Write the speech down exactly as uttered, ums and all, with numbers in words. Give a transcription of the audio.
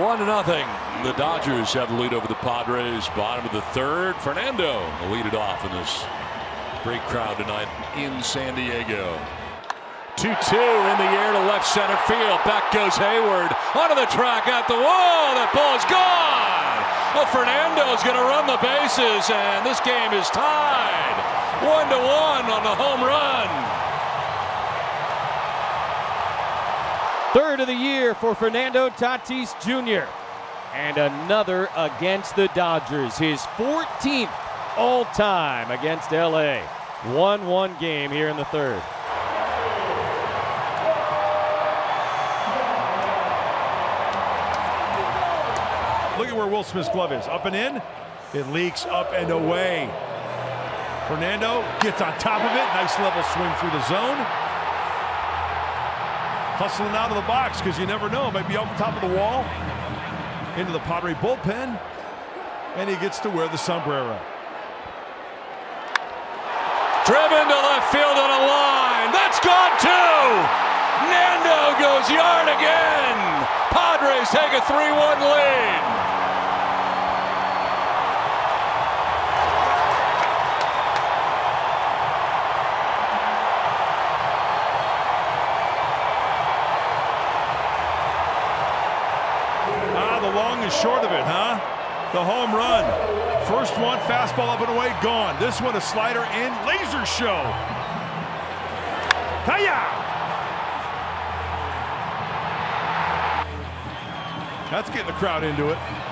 one nothing. The Dodgers have the lead over the Padres. Bottom of the third. Fernando will lead it off in this great crowd tonight in San Diego. two two in the air to left center field. Back goes Hayward. Onto the track at the wall. That ball is gone. Well, Fernando's going to run the bases, and this game is tied. One to one on the home run. Third of the year for Fernando Tatis Junior And another against the Dodgers. His fourteenth all-time against L A. one one game here in the third. Look at where Will Smith's glove is. Up and in. It leaks up and away. Fernando gets on top of it. Nice level swing through the zone. Hustling out of the box because you never know. Maybe up top of the wall. Into the Padre bullpen. And he gets to wear the sombrero. Driven to left field on a line. That's gone too. Nando goes yard again. Padres take a three one lead. The long is short of it, huh? The home run. First one, fastball up and away, gone. This one, a slider in, laser show. Hiya! That's getting the crowd into it.